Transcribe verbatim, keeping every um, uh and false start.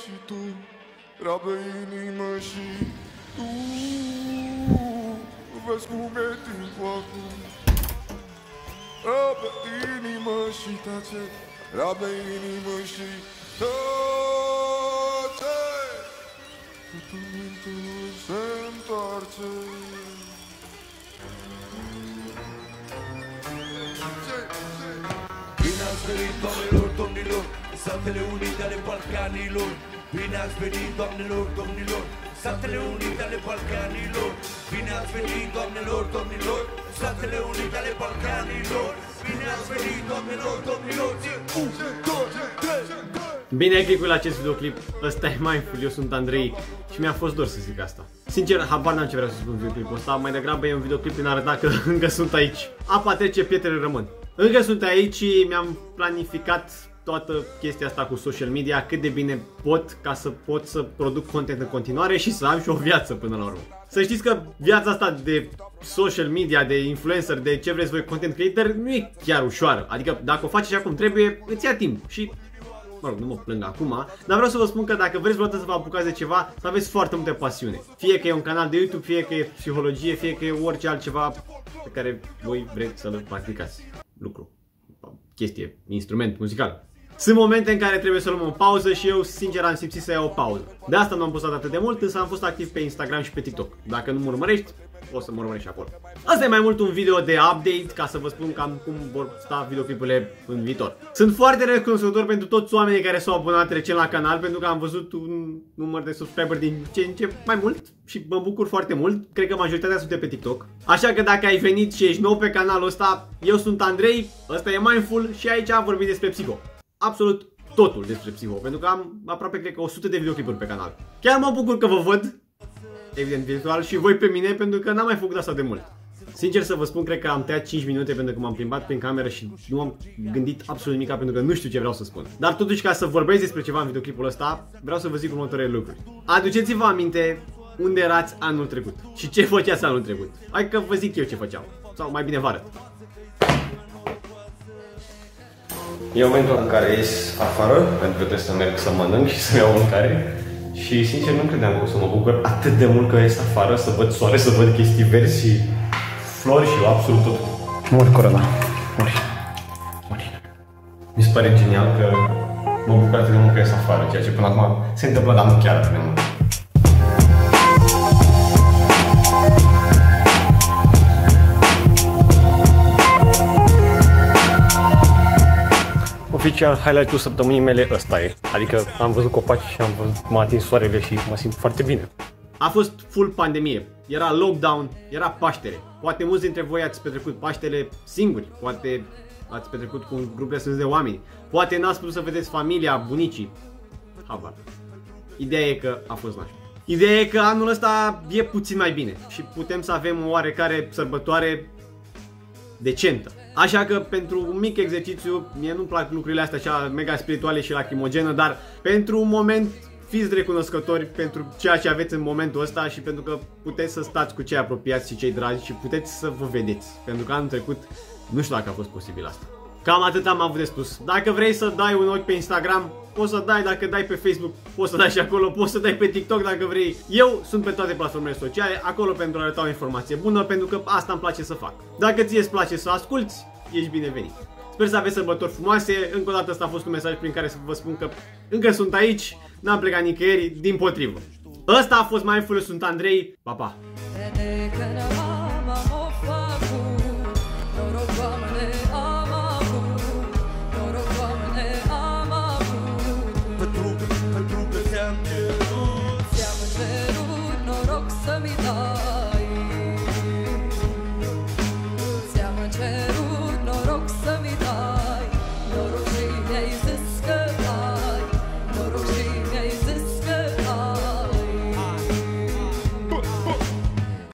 și tu, grabă inimă și tu, nu vezi cum e timpul acum. Grabă inimă și tace, grabă inimă și tace, că pământul se-ntoarce. Bine ați venit, doamnelor, domnilor, în Statele Unite ale Balcanilor. Bine ați venit, doamnelor, domnilor, în Statele Unite ale Balcanilor. Bine ați venit, doamnelor, domnilor, în Statele Unite ale Balcanilor. Bine ați venit, doamnelor, domnilor, unu, doi, trei. Bine ai clickuit la acest videoclip, ăsta e MindFool, eu sunt Andrei și mi-a fost dor să zic asta. Sincer, habar n-am ce vreau să spun în videoclipul ăsta, mai degrabă e un videoclip din arăta că încă sunt aici. Apa trece, pietrele rămân. Încă sunt aici și mi-am planificat toată chestia asta cu social media cât de bine pot ca să pot să produc content în continuare și să am și o viață până la urmă. Să știți că viața asta de social media, de influencer, de ce vreți voi content creator nu e chiar ușoară. Adică dacă o faci așa cum trebuie, îți ia timp și... Mă rog, nu mă plâng acum, dar vreau să vă spun că dacă vreți vreodată să vă apucați de ceva, să aveți foarte multă pasiune. Fie că e un canal de YouTube, fie că e psihologie, fie că e orice altceva pe care voi vreți să-l practicați. Lucru, chestie, instrument muzical. Sunt momente în care trebuie să luăm o pauză și eu sincer am simțit să iau o pauză. De asta nu am postat atât de mult, însă am fost activ pe Instagram și pe TikTok. Dacă nu mă urmărești, o să mă urmărești acolo. Asta e mai mult un video de update ca să vă spun cam cum vor sta videoclipurile în viitor. Sunt foarte recunoscător pentru toți oamenii care s-au abonat recent la canal, pentru că am văzut un număr de subscriberi din ce în ce mai mult și mă bucur foarte mult. Cred că majoritatea sunt de pe TikTok. Așa că dacă ai venit și ești nou pe canalul ăsta, eu sunt Andrei, ăsta e MindFool și aici am vorbit despre psiho. Absolut totul despre psiho, pentru că am aproape cred că o sută de videoclipuri pe canal. Chiar mă bucur că vă văd. Evident virtual și voi pe mine pentru că n-am mai făcut asta de mult. Sincer să vă spun, cred că am tăiat cinci minute pentru că m-am plimbat prin cameră și nu am gândit absolut nimic pentru că nu știu ce vreau să spun. Dar totuși ca să vorbesc despre ceva în videoclipul ăsta, vreau să vă zic următoarele lucruri. Aduceți-vă aminte unde erați anul trecut și ce făceați anul trecut. Hai că vă zic eu ce făceam. Sau mai bine vă arăt. E momentul în care ies afară pentru că trebuie să merg să mănânc și să-mi iau mâncare. Și sincer nu credeam că o să mă bucur atât de mult că ies afară, să văd soare, să văd chestii verzi și flori și absolut tot. Mori corona. Mori. Mori. Mi se pare genial că mă bucur atât de mult că ies afară, ceea ce până acum se întâmplă, dar nu chiar atât de mult. Oficial, highlight-ul săptămânii mele ăsta e. Adică am văzut copaci și am văzut, m-a atins soarele și mă simt foarte bine. A fost full pandemie, era lockdown, era Paștele. Poate mulți dintre voi ați petrecut Paștele singuri, poate ați petrecut cu un grup de oameni, poate n-ați putut să vedeți familia, bunicii, habar. Ideea e că a fost nașpa. Ideea e că anul ăsta e puțin mai bine și putem să avem o oarecare sărbătoare decentă. Așa că pentru un mic exercițiu, mie nu-mi plac lucrurile astea așa mega spirituale și lacrimogenă, dar pentru un moment fiți recunoscători pentru ceea ce aveți în momentul ăsta și pentru că puteți să stați cu cei apropiați și cei dragi și puteți să vă vedeți. Pentru că anul trecut nu știu dacă a fost posibil asta. Cam atât am avut de spus. Dacă vrei să dai un ochi pe Instagram, poți să dai, dacă dai pe Facebook, poți să dai și acolo, poți să dai pe TikTok dacă vrei. Eu sunt pe toate platformele sociale, acolo pentru a arăta o informație bună, pentru că asta îmi place să fac. Dacă ție îți place să asculti, ești binevenit. Sper să aveți sărbători frumoase, încă o dată asta a fost un mesaj prin care să vă spun că încă sunt aici, n-am plecat nicăieri, din potrivă. Ăsta a fost MindFool, sunt Andrei, pa, pa!